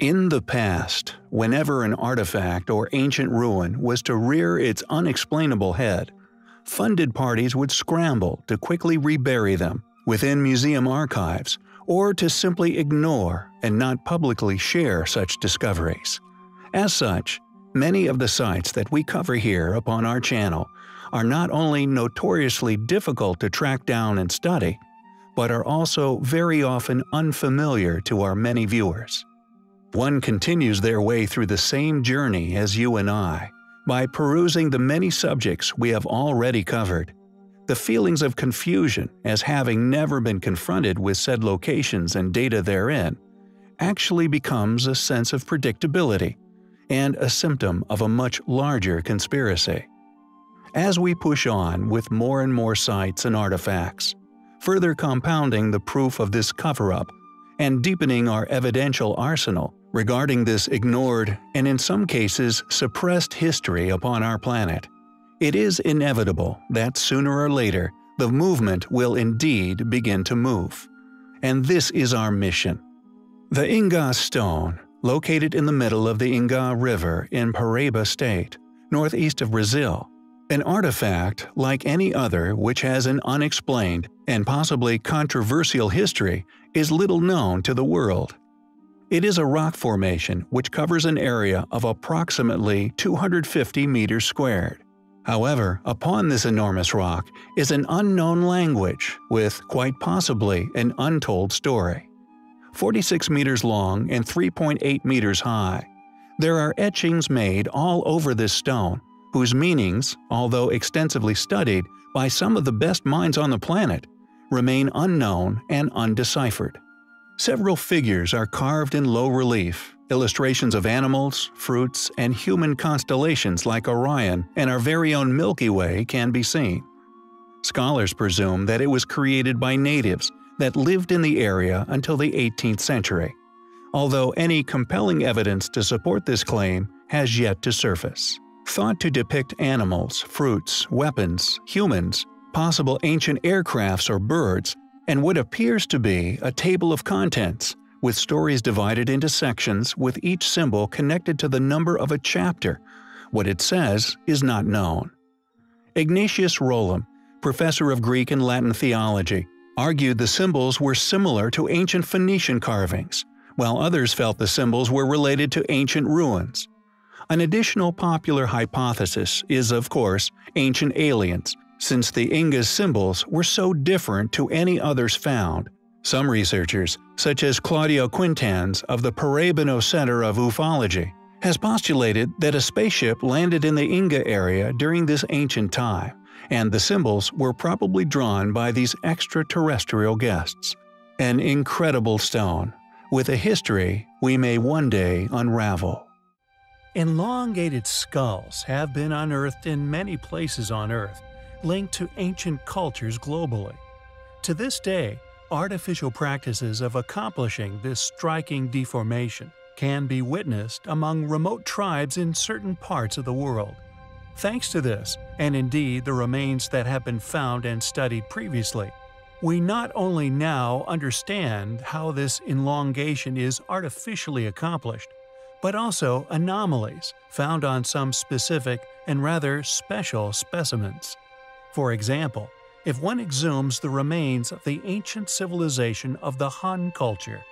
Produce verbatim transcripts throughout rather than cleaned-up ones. In the past, whenever an artifact or ancient ruin was to rear its unexplainable head, funded parties would scramble to quickly rebury them within museum archives or to simply ignore and not publicly share such discoveries. As such, many of the sites that we cover here upon our channel are not only notoriously difficult to track down and study, but are also very often unfamiliar to our many viewers. One continues their way through the same journey as you and I by perusing the many subjects we have already covered. The feelings of confusion as having never been confronted with said locations and data therein actually becomes a sense of predictability and a symptom of a much larger conspiracy. As we push on with more and more sites and artifacts, further compounding the proof of this cover-up and deepening our evidential arsenal regarding this ignored and in some cases suppressed history upon our planet, it is inevitable that sooner or later the movement will indeed begin to move. And this is our mission. The Inga Stone, located in the middle of the Inga River in Paraíba State, northeast of Brazil, an artifact like any other which has an unexplained and possibly controversial history, is little known to the world. It is a rock formation which covers an area of approximately two hundred fifty meters squared. However, upon this enormous rock is an unknown language with, quite possibly, an untold story. forty-six meters long and three point eight meters high, there are etchings made all over this stone, whose meanings, although extensively studied by some of the best minds on the planet, remain unknown and undeciphered. Several figures are carved in low relief, illustrations of animals, fruits, and human constellations like Orion and our very own Milky Way can be seen. Scholars presume that it was created by natives that lived in the area until the eighteenth century, although any compelling evidence to support this claim has yet to surface. Thought to depict animals, fruits, weapons, humans, possible ancient aircrafts or birds, and what appears to be a table of contents, with stories divided into sections with each symbol connected to the number of a chapter. What it says is not known. Ignatius Rollum, professor of Greek and Latin theology, argued the symbols were similar to ancient Phoenician carvings, while others felt the symbols were related to ancient ruins. An additional popular hypothesis is, of course, ancient aliens, since the Inca's symbols were so different to any others found. Some researchers, such as Claudio Quintans of the Parabino Center of Ufology, has postulated that a spaceship landed in the Inga area during this ancient time, and the symbols were probably drawn by these extraterrestrial guests. An incredible stone, with a history we may one day unravel. Elongated skulls have been unearthed in many places on Earth, linked to ancient cultures globally. To this day, artificial practices of accomplishing this striking deformation can be witnessed among remote tribes in certain parts of the world. Thanks to this, and indeed the remains that have been found and studied previously, we not only now understand how this elongation is artificially accomplished, but also anomalies found on some specific and rather special specimens. For example, if one exhumes the remains of the ancient civilization of the Han culture,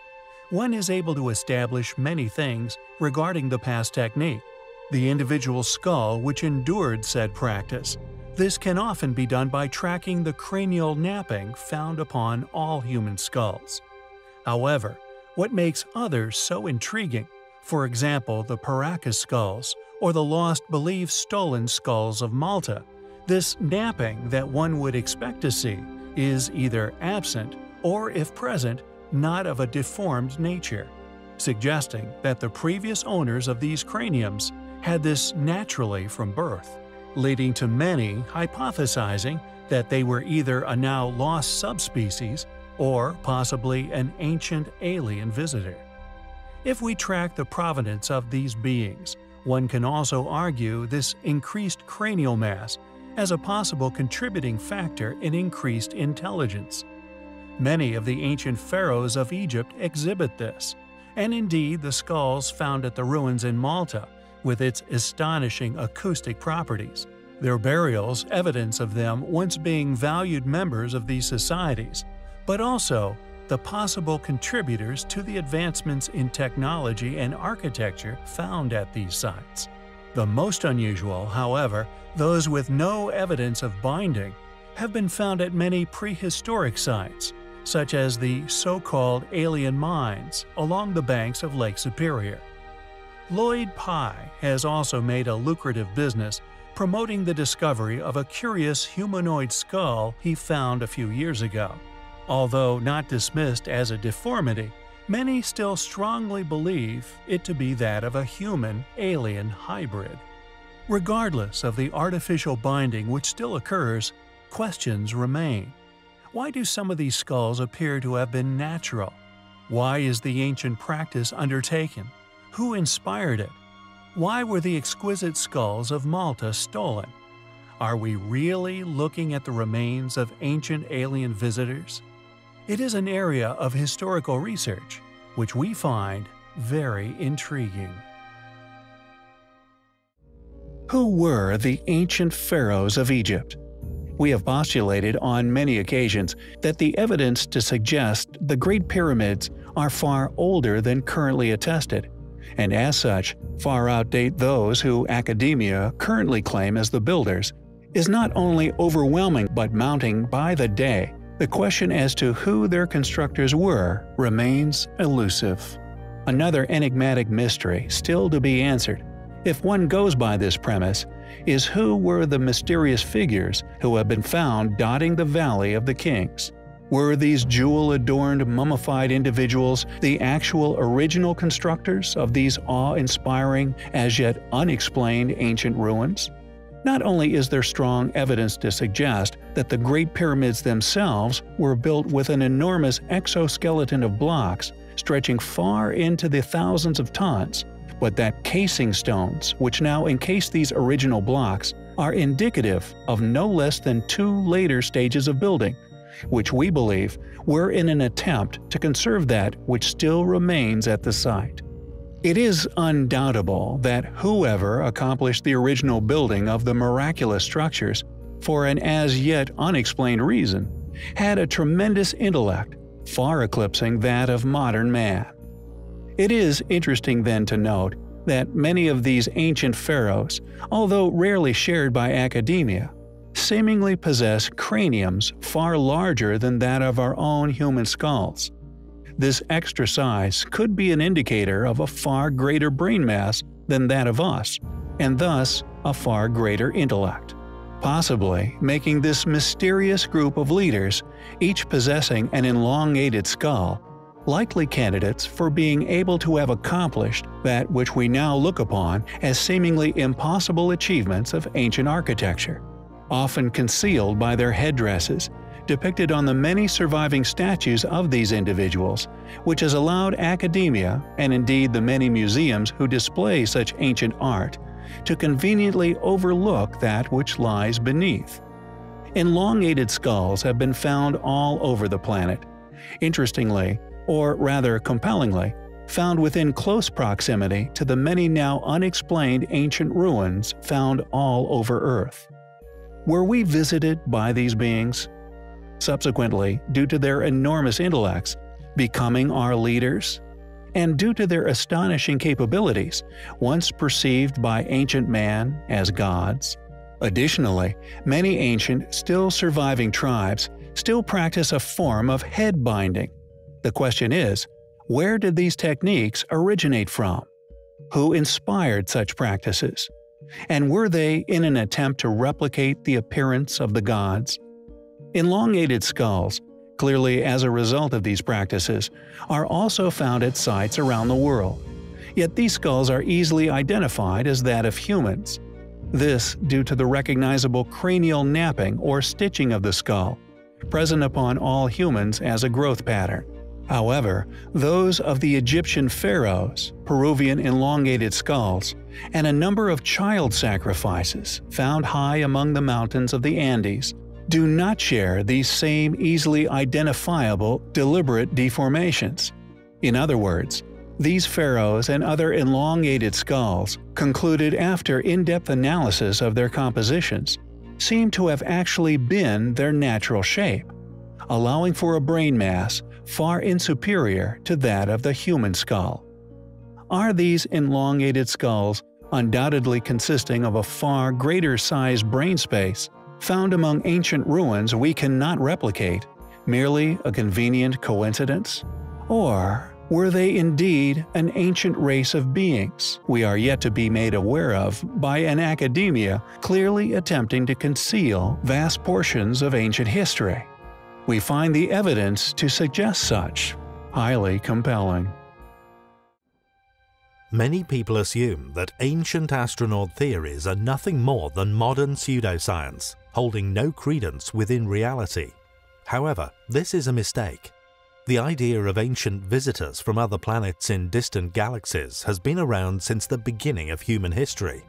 one is able to establish many things regarding the past technique, the individual skull which endured said practice. This can often be done by tracking the cranial napping found upon all human skulls. However, what makes others so intriguing, for example, the Paracas skulls, or the lost believed stolen skulls of Malta, this napping that one would expect to see is either absent or, if present, not of a deformed nature, suggesting that the previous owners of these craniums had this naturally from birth, leading to many hypothesizing that they were either a now lost subspecies or possibly an ancient alien visitor. If we track the provenance of these beings, one can also argue this increased cranial mass as a possible contributing factor in increased intelligence. Many of the ancient pharaohs of Egypt exhibit this, and indeed the skulls found at the ruins in Malta, with its astonishing acoustic properties. Their burials, evidence of them once being valued members of these societies, but also the possible contributors to the advancements in technology and architecture found at these sites. The most unusual, however, those with no evidence of binding, have been found at many prehistoric sites, such as the so-called alien mines along the banks of Lake Superior. Lloyd Pye has also made a lucrative business promoting the discovery of a curious humanoid skull he found a few years ago. Although not dismissed as a deformity, many still strongly believe it to be that of a human-alien hybrid. Regardless of the artificial binding which still occurs, questions remain. Why do some of these skulls appear to have been natural? Why is the ancient practice undertaken? Who inspired it? Why were the exquisite skulls of Malta stolen? Are we really looking at the remains of ancient alien visitors? It is an area of historical research which we find very intriguing. Who were the ancient pharaohs of Egypt? We have postulated on many occasions that the evidence to suggest the Great Pyramids are far older than currently attested, and as such, far outdate those who academia currently claim as the builders, is not only overwhelming but mounting by the day. The question as to who their constructors were remains elusive. Another enigmatic mystery still to be answered, if one goes by this premise, is who were the mysterious figures who have been found dotting the Valley of the Kings. Were these jewel-adorned mummified individuals the actual original constructors of these awe-inspiring, as yet unexplained ancient ruins? Not only is there strong evidence to suggest that the Great Pyramids themselves were built with an enormous exoskeleton of blocks stretching far into the thousands of tons, but that casing stones which now encase these original blocks are indicative of no less than two later stages of building, which we believe were in an attempt to conserve that which still remains at the site. It is undoubtable that whoever accomplished the original building of the miraculous structures, for an as yet unexplained reason, had a tremendous intellect, far eclipsing that of modern man. It is interesting then to note that many of these ancient pharaohs, although rarely shared by academia, seemingly possess craniums far larger than that of our own human skulls. This extra size could be an indicator of a far greater brain mass than that of us, and thus a far greater intellect, possibly making this mysterious group of leaders, each possessing an elongated skull, likely candidates for being able to have accomplished that which we now look upon as seemingly impossible achievements of ancient architecture, often concealed by their headdresses, depicted on the many surviving statues of these individuals, which has allowed academia, and indeed the many museums who display such ancient art, to conveniently overlook that which lies beneath. Elongated skulls have been found all over the planet. Interestingly, or rather compellingly, found within close proximity to the many now unexplained ancient ruins found all over Earth. Were we visited by these beings? Subsequently, due to their enormous intellects, becoming our leaders? And due to their astonishing capabilities, once perceived by ancient man as gods? Additionally, many ancient, still surviving tribes still practice a form of head binding. The question is, where did these techniques originate from? Who inspired such practices? And were they in an attempt to replicate the appearance of the gods? Elongated skulls, clearly as a result of these practices, are also found at sites around the world. Yet these skulls are easily identified as that of humans. This due to the recognizable cranial napping or stitching of the skull, present upon all humans as a growth pattern. However, those of the Egyptian pharaohs, Peruvian elongated skulls, and a number of child sacrifices found high among the mountains of the Andes do not share these same easily identifiable deliberate deformations. In other words, These pharaohs and other elongated skulls, concluded after in-depth analysis of their compositions, seem to have actually been their natural shape, allowing for a brain mass far inferior to that of the human skull. Are these elongated skulls undoubtedly consisting of a far greater sized brain space found among ancient ruins we cannot replicate, merely a convenient coincidence? Or were they indeed an ancient race of beings we are yet to be made aware of by an academia clearly attempting to conceal vast portions of ancient history? We find the evidence to suggest such highly compelling. Many people assume that ancient astronaut theories are nothing more than modern pseudoscience, holding no credence within reality. However, this is a mistake. The idea of ancient visitors from other planets in distant galaxies has been around since the beginning of human history.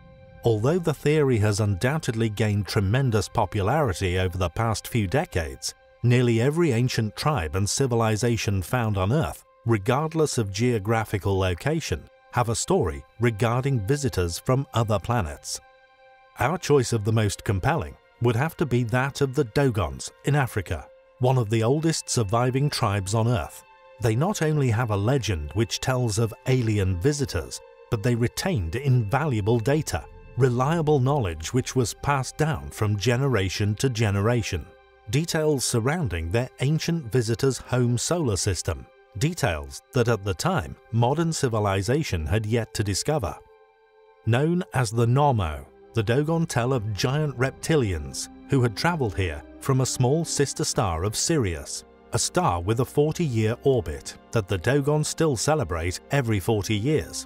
Although the theory has undoubtedly gained tremendous popularity over the past few decades, nearly every ancient tribe and civilization found on Earth, regardless of geographical location, have a story regarding visitors from other planets. Our choice of the most compelling would have to be that of the Dogons in Africa, one of the oldest surviving tribes on Earth. They not only have a legend which tells of alien visitors, but they retained invaluable data, reliable knowledge which was passed down from generation to generation. Details surrounding their ancient visitors' home solar system, details that at the time modern civilization had yet to discover. Known as the Nommo, the Dogon tell of giant reptilians who had traveled here from a small sister star of Sirius, a star with a forty-year orbit that the Dogon still celebrate every forty years.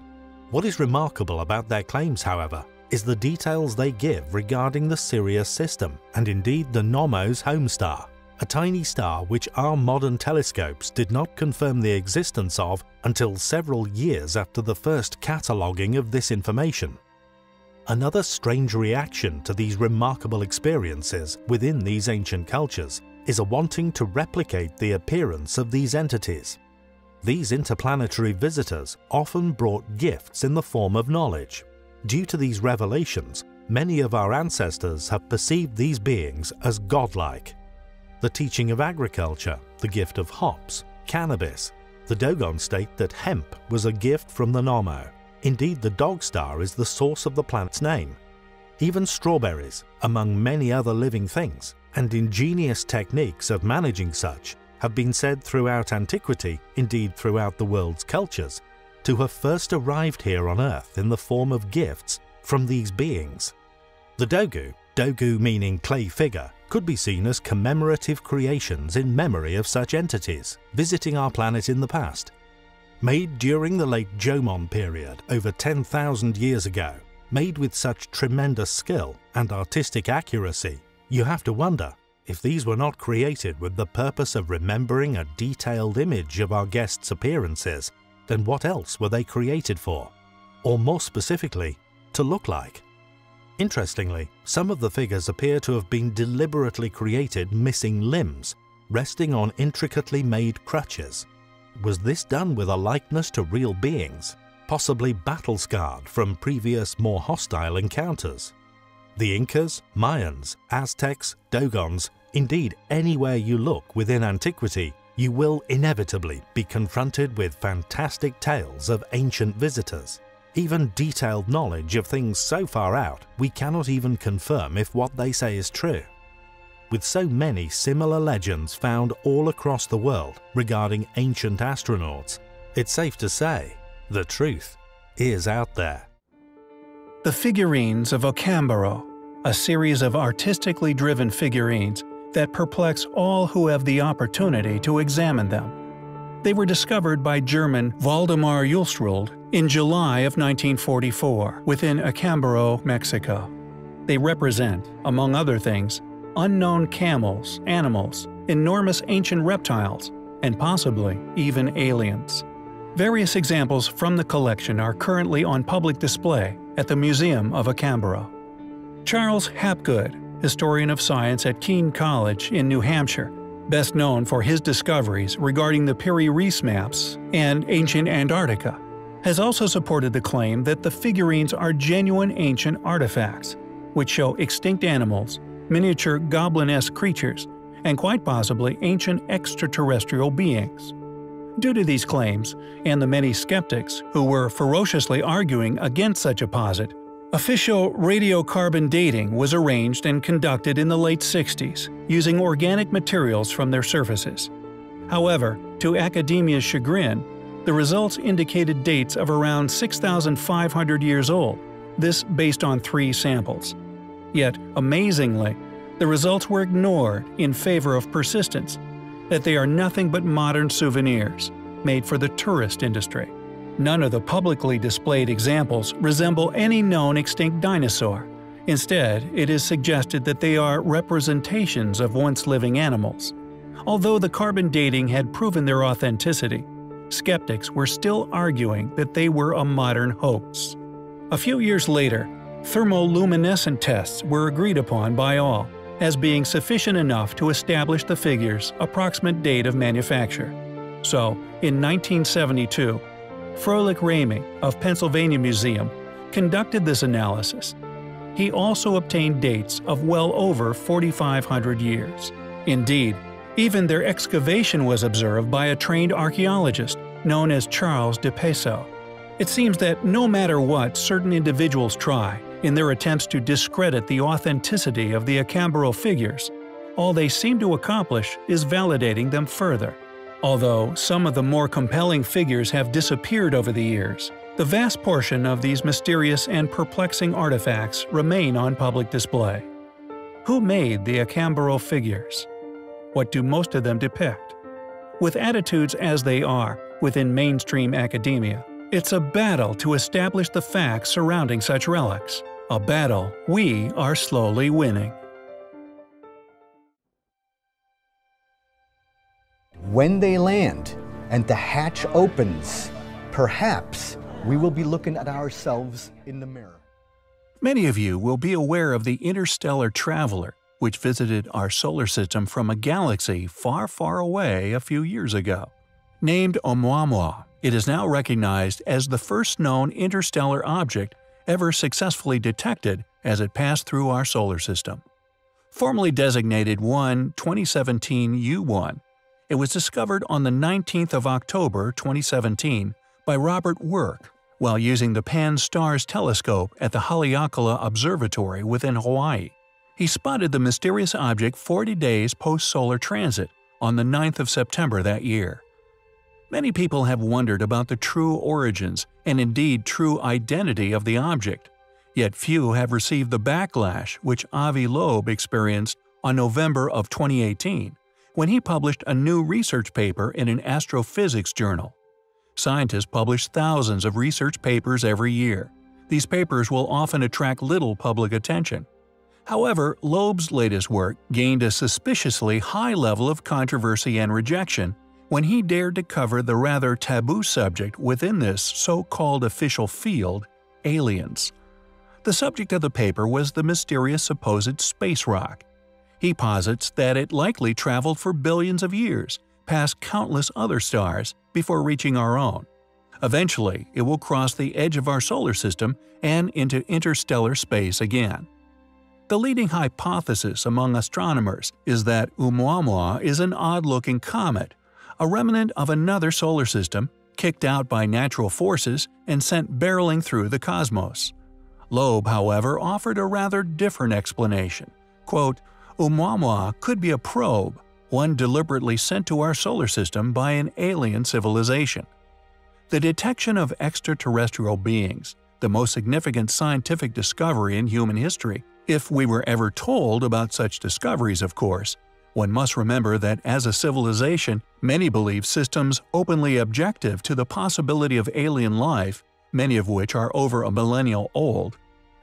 What is remarkable about their claims, however, is the details they give regarding the Sirius system and indeed the Nommo's home star, a tiny star which our modern telescopes did not confirm the existence of until several years after the first cataloguing of this information. Another strange reaction to these remarkable experiences within these ancient cultures is a wanting to replicate the appearance of these entities. These interplanetary visitors often brought gifts in the form of knowledge. Due to these revelations, many of our ancestors have perceived these beings as godlike. The teaching of agriculture, the gift of hops, cannabis. The Dogon state that hemp was a gift from the Nommo. Indeed, the dog star is the source of the planet's name. Even strawberries, among many other living things, and ingenious techniques of managing such, have been said throughout antiquity, indeed throughout the world's cultures, to have first arrived here on Earth in the form of gifts from these beings. The Dogu, Dogu meaning clay figure, could be seen as commemorative creations in memory of such entities visiting our planet in the past. Made during the late Jomon period over ten thousand years ago, made with such tremendous skill and artistic accuracy, you have to wonder if these were not created with the purpose of remembering a detailed image of our guests' appearances, then what else were they created for? Or more specifically, to look like? Interestingly, some of the figures appear to have been deliberately created missing limbs, resting on intricately made crutches. Was this done with a likeness to real beings, possibly battle-scarred from previous more hostile encounters? The Incas, Mayans, Aztecs, Dogons, indeed anywhere you look within antiquity, you will inevitably be confronted with fantastic tales of ancient visitors, even detailed knowledge of things so far out we cannot even confirm if what they say is true. With so many similar legends found all across the world regarding ancient astronauts, it's safe to say the truth is out there. The figurines of Acámbaro, a series of artistically driven figurines that perplex all who have the opportunity to examine them. They were discovered by German Waldemar Julsrud in July of nineteen forty-four within Acámbaro, Mexico. They represent, among other things, unknown camels, animals, enormous ancient reptiles, and possibly even aliens. Various examples from the collection are currently on public display at the Museum of Acambaro. Charles Hapgood, historian of science at Keene College in New Hampshire, best known for his discoveries regarding the Piri Reis maps and ancient Antarctica, has also supported the claim that the figurines are genuine ancient artifacts, which show extinct animals, miniature goblin-esque creatures, and quite possibly ancient extraterrestrial beings. Due to these claims, and the many skeptics who were ferociously arguing against such a posit, official radiocarbon dating was arranged and conducted in the late sixties using organic materials from their surfaces. However, to academia's chagrin, the results indicated dates of around six thousand five hundred years old, this based on three samples. Yet, amazingly, the results were ignored in favor of persistence, that they are nothing but modern souvenirs, made for the tourist industry. None of the publicly displayed examples resemble any known extinct dinosaur. Instead, it is suggested that they are representations of once living animals. Although the carbon dating had proven their authenticity, skeptics were still arguing that they were a modern hoax. A few years later, thermoluminescent tests were agreed upon by all as being sufficient enough to establish the figure's approximate date of manufacture. So, in nineteen seventy-two, Froelich Ramey of Pennsylvania Museum conducted this analysis. He also obtained dates of well over forty-five hundred years. Indeed, even their excavation was observed by a trained archaeologist known as Charles de Peso. It seems that no matter what certain individuals try, in their attempts to discredit the authenticity of the Acámbaro figures, all they seem to accomplish is validating them further. Although some of the more compelling figures have disappeared over the years, the vast portion of these mysterious and perplexing artifacts remain on public display. Who made the Acámbaro figures? What do most of them depict? With attitudes as they are within mainstream academia, it's a battle to establish the facts surrounding such relics, a battle we are slowly winning. When they land and the hatch opens, perhaps we will be looking at ourselves in the mirror. Many of you will be aware of the interstellar traveler, which visited our solar system from a galaxy far, far away a few years ago. Named Oumuamua, it is now recognized as the first known interstellar object ever successfully detected as it passed through our solar system. Formally designated one twenty seventeen U one, it was discovered on the nineteenth of October twenty seventeen by Robert Work while using the Pan-STARRS telescope at the Haleakala Observatory within Hawaii. He spotted the mysterious object forty days post-solar transit on the ninth of September that year. Many people have wondered about the true origins and indeed true identity of the object, yet few have received the backlash which Avi Loeb experienced on November of twenty eighteen when he published a new research paper in an astrophysics journal. Scientists publish thousands of research papers every year. These papers will often attract little public attention. However, Loeb's latest work gained a suspiciously high level of controversy and rejection when he dared to cover the rather taboo subject within this so-called official field, aliens. The subject of the paper was the mysterious supposed space rock. He posits that it likely traveled for billions of years, past countless other stars, before reaching our own. Eventually, it will cross the edge of our solar system and into interstellar space again. The leading hypothesis among astronomers is that Oumuamua is an odd-looking comet, a remnant of another solar system, kicked out by natural forces and sent barreling through the cosmos. Loeb, however, offered a rather different explanation. Quote, Oumuamua could be a probe, one deliberately sent to our solar system by an alien civilization. The detection of extraterrestrial beings, the most significant scientific discovery in human history, if we were ever told about such discoveries, of course. One must remember that as a civilization, many believe systems openly objective to the possibility of alien life, many of which are over a millennial old.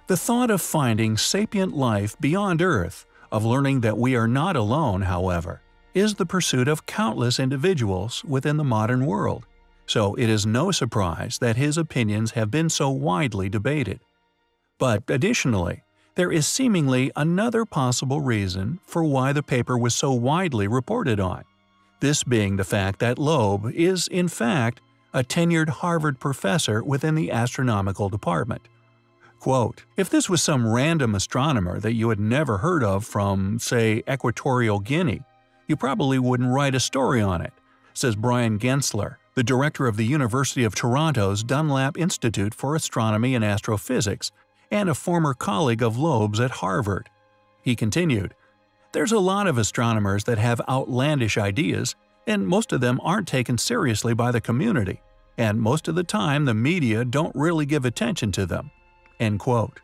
The thought of finding sapient life beyond Earth, of learning that we are not alone, however, is the pursuit of countless individuals within the modern world, so it is no surprise that his opinions have been so widely debated. But additionally, there is seemingly another possible reason for why the paper was so widely reported on, this being the fact that Loeb is, in fact, a tenured Harvard professor within the astronomical department. Quote, "If this was some random astronomer that you had never heard of from, say, Equatorial Guinea, you probably wouldn't write a story on it," says Brian Gensler, the director of the University of Toronto's Dunlap Institute for Astronomy and Astrophysics, and a former colleague of Loeb's at Harvard. He continued, "There's a lot of astronomers that have outlandish ideas, and most of them aren't taken seriously by the community, and most of the time the media don't really give attention to them." End quote.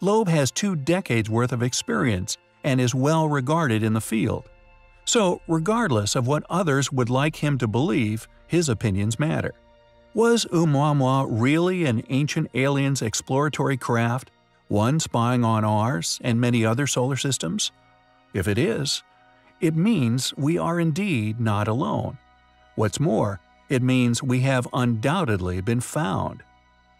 Loeb has two decades worth of experience and is well regarded in the field. So, regardless of what others would like him to believe, his opinions matter. Was Oumuamua really an ancient alien's exploratory craft, one spying on ours and many other solar systems? If it is, it means we are indeed not alone. What's more, it means we have undoubtedly been found.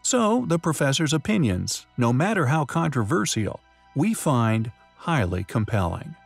So, the professor's opinions, no matter how controversial, we find highly compelling.